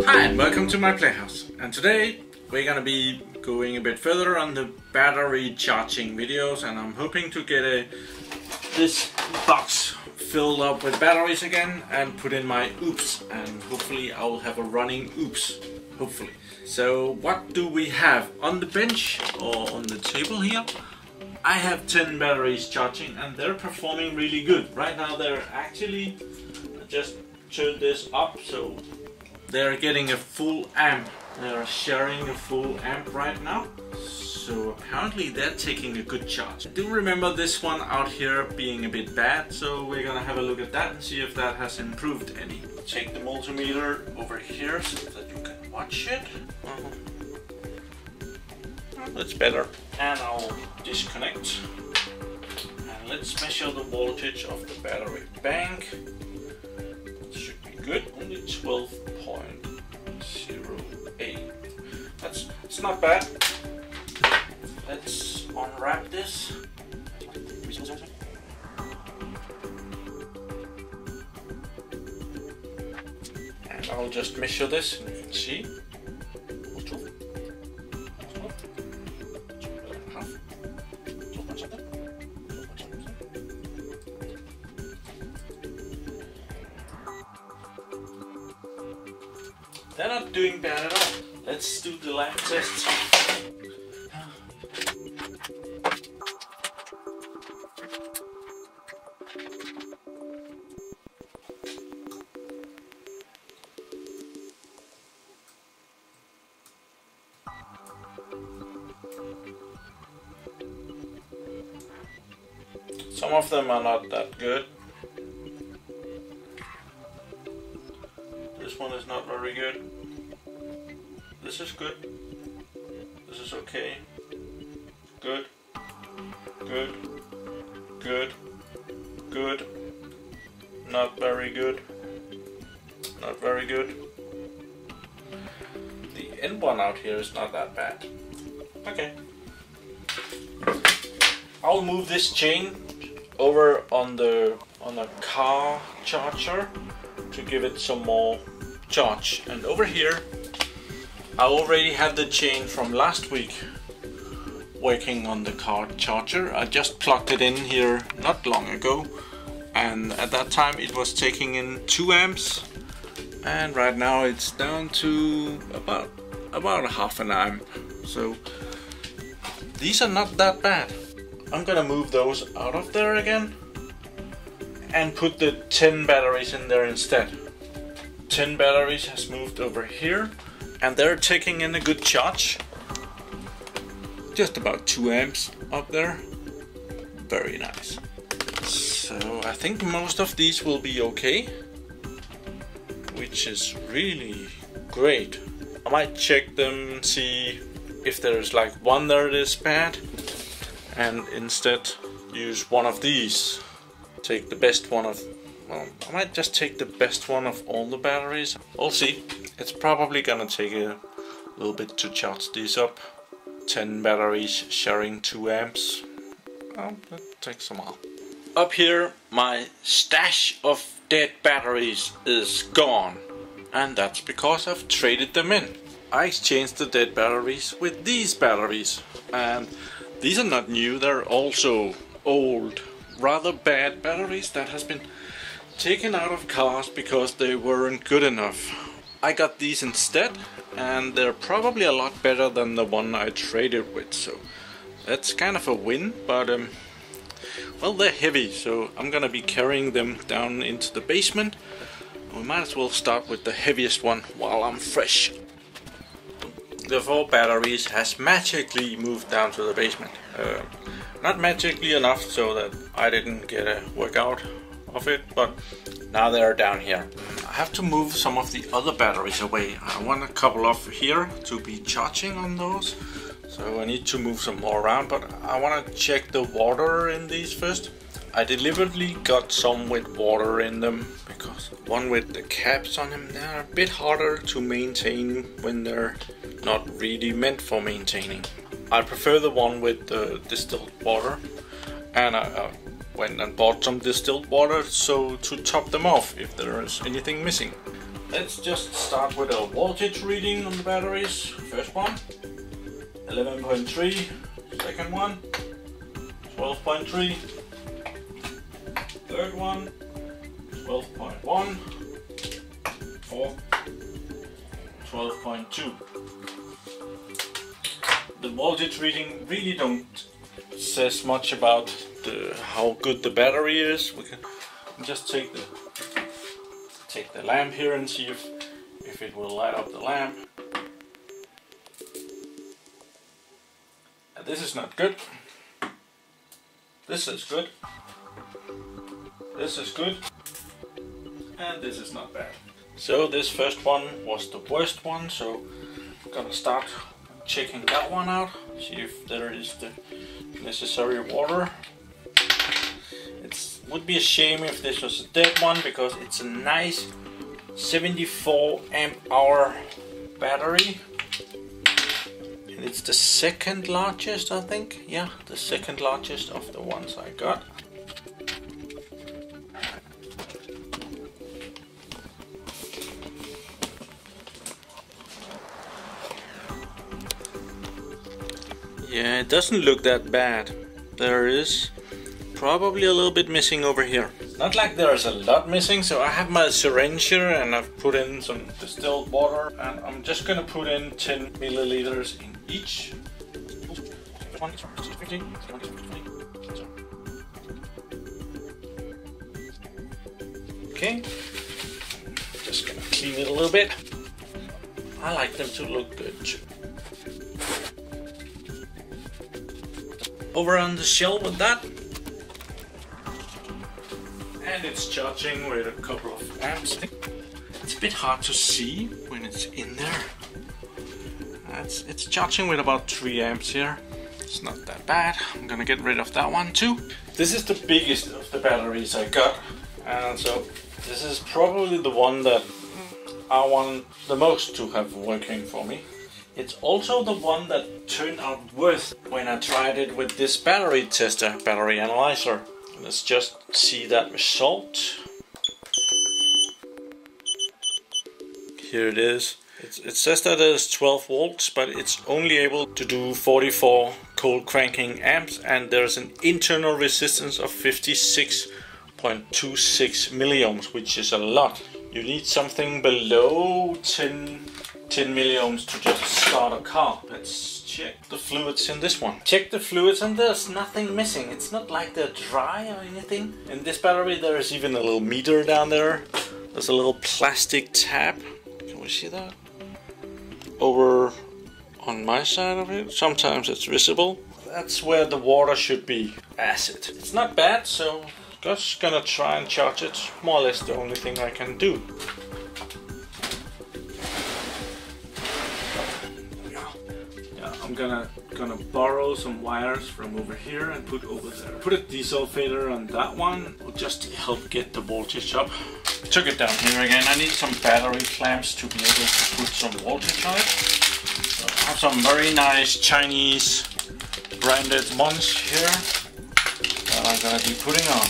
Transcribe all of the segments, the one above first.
Hi and welcome to My PlayHouse, and today we're gonna be going a bit further on the battery charging videos, and I'm hoping to get this box filled up with batteries again and put in my oops, and hopefully I will have a running oops, hopefully. So what do we have on the bench or on the table here? I have 10 batteries charging and they're performing really good. Right now they're actually, I just turned this up, so they're getting a full amp. They're sharing a full amp right now. So apparently they're taking a good charge. I do remember this one out here being a bit bad, so we're gonna have a look at that and see if that has improved any. Take the multimeter over here so that you can watch it. That's better. And I'll disconnect and let's measure the voltage of the battery bank. It should be good, only 12.08. It's not bad. Let's unwrap this. And I'll just measure this and you can see. They're not doing bad at all. Let's do the lamp test. Some of them are not that good. This one is not very good. This is good. This is okay. Good. Good. Good. Good. Not very good. Not very good. The end one out here is not that bad. Okay. I'll move this chain over on the car charger to give it some more charge. And over here I already have the chain from last week working on the car charger. I just plugged it in here not long ago, and at that time it was taking in 2 amps, and right now it's down to about 0.5 amp. So these are not that bad. I'm gonna move those out of there again and put the 10 batteries in there instead. 10 batteries has moved over here and they're taking in a good charge. Just about 2 amps up there. Very nice. So I think most of these will be okay, which is really great. I might check them, see if there's like one that is bad, and instead use one of these. Take the best one of, well, I might just take the best one of all the batteries. We'll see. It's probably gonna take a little bit to charge these up. 10 batteries sharing 2 amps. Well, that takes a while. Up here, my stash of dead batteries is gone, and that's because I've traded them in. I exchanged the dead batteries with these batteries, and these are not new, they're also old, rather bad batteries that has been taken out of cars because they weren't good enough. I got these instead, and they're probably a lot better than the one I traded with, so that's kind of a win. But well, they're heavy, so I'm gonna be carrying them down into the basement. We might as well start with the heaviest one while I'm fresh. The 4 batteries has magically moved down to the basement. Not magically enough so that I didn't get a workout of it, but now they are down here. I have to move some of the other batteries away. I want a couple off here to be charging on those, so I need to move some more around, but I want to check the water in these first. I deliberately got some with water in them because the one with the caps on them, they're a bit harder to maintain when they're not really meant for maintaining. I prefer the one with the distilled water, and I went and bought some distilled water so to top them off if there is anything missing. Let's just start with a voltage reading on the batteries. First one, 11.3, second one, 12.3, third one, 12.1, fourth, 12.2. The voltage reading really don't says much about how good the battery is. We can just take the lamp here and see if it will light up the lamp. Now, this is not good. This is good. This is good. And this is not bad. So this first one was the worst one. So I'm gonna start checking that one out, see if there is the necessary water. It would be a shame if this was a dead one because it's a nice 74 amp-hour battery. And it's the second largest, I think. Yeah, the second largest of the ones I got. Yeah, it doesn't look that bad. There is probably a little bit missing over here. Not like there is a lot missing, so I have my syringe here and I've put in some distilled water and I'm just gonna put in 10 milliliters in each. Okay, just gonna clean it a little bit. I like them to look good too. Over on the shelf with that, and it's charging with a couple of amps. It's a bit hard to see when it's in there. It's charging with about 3 amps here. It's not that bad. I'm gonna get rid of that one too. This is the biggest of the batteries I got, and so this is probably the one that I want the most to have working for me. It's also the one that turned out worse when I tried it with this battery tester, battery analyzer. Let's just see that result. Here it is. It says that it is 12 volts, but it's only able to do 44 cold cranking amps, and there's an internal resistance of 56.26 milliohms, which is a lot. You need something below 10 milliohms to just start a car. Let's check the fluids in this one. Check the fluids and there's nothing missing. It's not like they're dry or anything. In this battery there is even a little meter down there. There's a little plastic tab. Can we see that? Over on my side of it. Sometimes it's visible. That's where the water should be acid. It's not bad, so just gonna try and charge it. More or less the only thing I can do. I'm gonna borrow some wires from over here and put over there. Put a desulfator on that one, just to help get the voltage up. Took it down here again. I need some battery clamps to be able to put some voltage on it. So I have some very nice Chinese branded ones here that I'm gonna be putting on.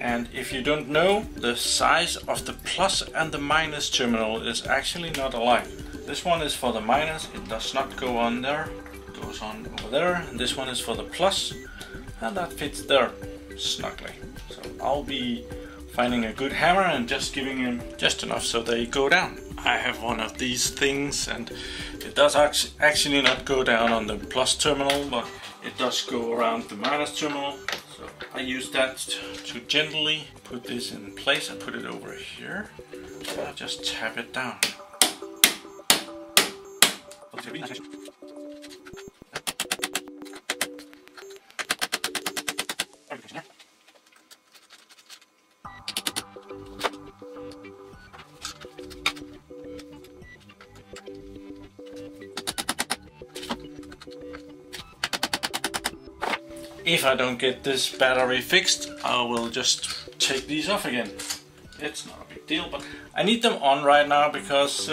And if you don't know, the size of the plus and the minus terminal is actually not alike. This one is for the minus, it does not go on there, it goes on over there, and this one is for the plus, and that fits there snugly. So I'll be finding a good hammer and just giving them just enough so they go down. I have one of these things and it does actually not go down on the plus terminal, but it does go around the minus terminal. So I use that to gently put this in place. I put it over here, so I just tap it down. If I don't get this battery fixed, I will just take these off again. It's not a big deal, but I need them on right now because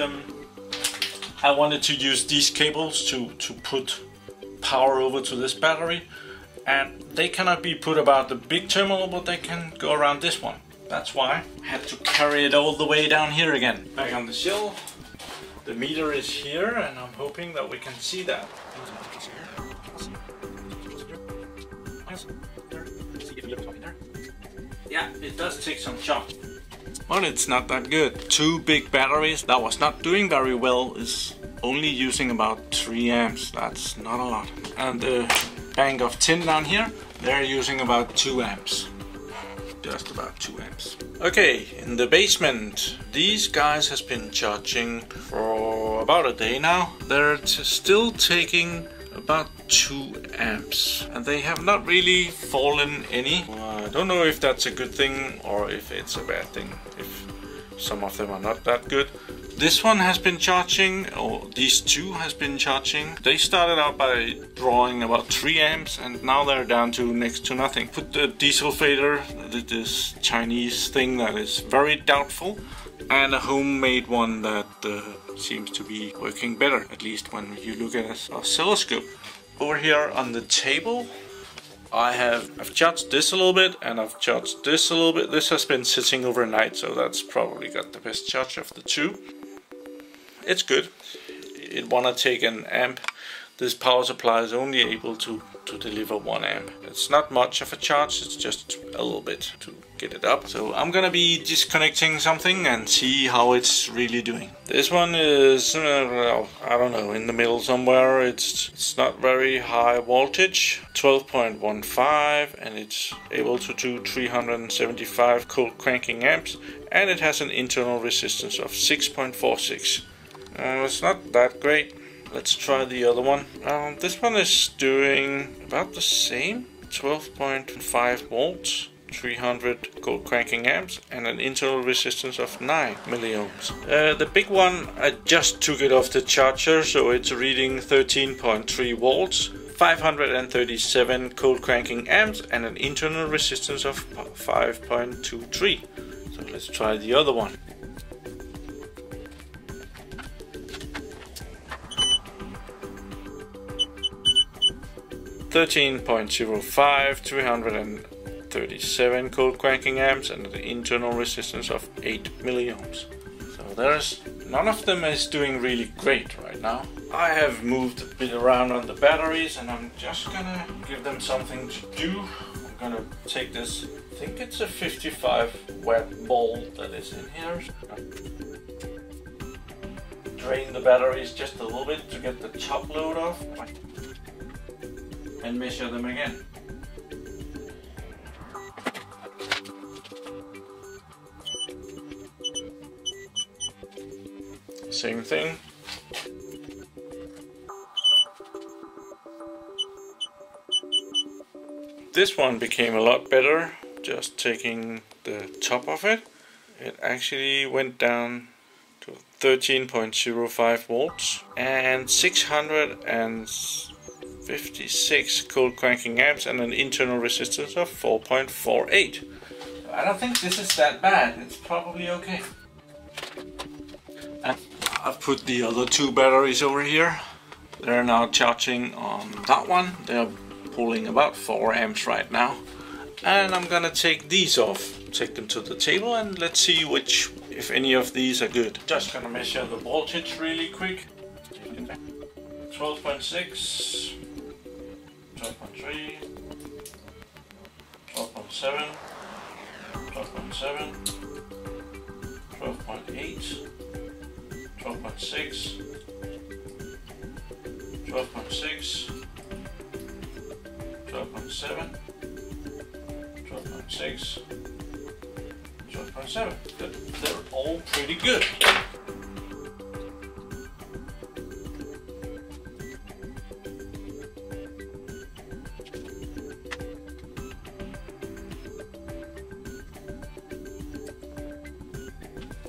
I wanted to use these cables to put power over to this battery, and they cannot be put about the big terminal, but they can go around this one. That's why I had to carry it all the way down here again. Back on the shelf. The meter is here, and I'm hoping that we can see that. Yeah, it does take some shock. But it's not that good. Two big batteries that was not doing very well is only using about 3 amps. That's not a lot. And the bank of tin down here, they're using about 2 amps. Just about 2 amps. Okay, in the basement, these guys has been charging for about a day now. They're still taking about 2 amps, and they have not really fallen any. I don't know if that's a good thing or if it's a bad thing, if some of them are not that good. This one has been charging, or these two has been charging. They started out by drawing about 3 amps, and now they're down to next to nothing. Put the desulfator, this Chinese thing that is very doubtful, and a homemade one that seems to be working better, at least when you look at an oscilloscope. Over here on the table, I've charged this a little bit, and I've charged this a little bit. This has been sitting overnight, so that's probably got the best charge of the two. It's good. It wanna take 1 amp. This power supply is only able to deliver 1 amp. It's not much of a charge, it's just a little bit to get it up. So I'm gonna be disconnecting something and see how it's really doing. This one is, well, I don't know, in the middle somewhere. It's not very high voltage, 12.15, and it's able to do 375 cold cranking amps, and it has an internal resistance of 6.46. It's not that great. Let's try the other one. This one is doing about the same, 12.5 volts, 300 cold cranking amps, and an internal resistance of 9 milliohms. The big one, I just took it off the charger, so it's reading 13.3 volts, 537 cold cranking amps, and an internal resistance of 5.23. So let's try the other one. (13.05, 337 cold cranking amps, and an internal resistance of 8 milliohms. So there's none of them is doing really great right now. I have moved a bit around on the batteries, and I'm just gonna give them something to do. I'm gonna take this. I think it's a 55 watt bulb that is in here. Drain the batteries just a little bit to get the top load off. And measure them again. Same thing. This one became a lot better, just taking the top of it. It actually went down to 13.05 volts and 656 cold cranking amps, and an internal resistance of 4.48. I don't think this is that bad. It's probably okay. And I've put the other two batteries over here. They're now charging on that one. They're pulling about 4 amps right now. And I'm gonna take these off, take them to the table, and let's see which, if any of these are good. Just gonna measure the voltage really quick. 12.6. 12.3, 12.7, 12.7, 12.8, 12.6, 12.6, 12.7, 12.6, 12.7. They're all pretty good.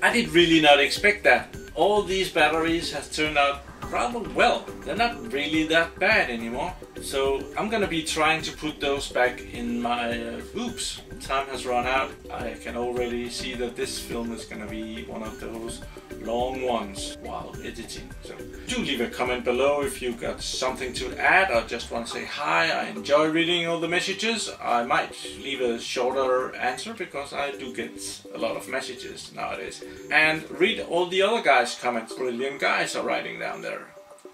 I did really not expect that. All these batteries have turned out rather well. They're not really that bad anymore. So I'm gonna be trying to put those back in my... oops, time has run out. I can already see that this film is gonna be one of those long ones while editing. So do leave a comment below if you got something to add or just want to say hi. I enjoy reading all the messages. I might leave a shorter answer because I do get a lot of messages nowadays. And read all the other guys' comments. Brilliant guys are writing down there,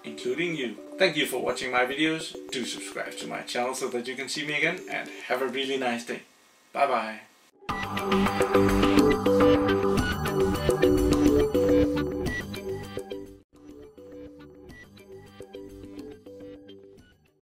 including you. Thank you for watching my videos. Do subscribe to my channel so that you can see me again, and have a really nice day. Bye bye.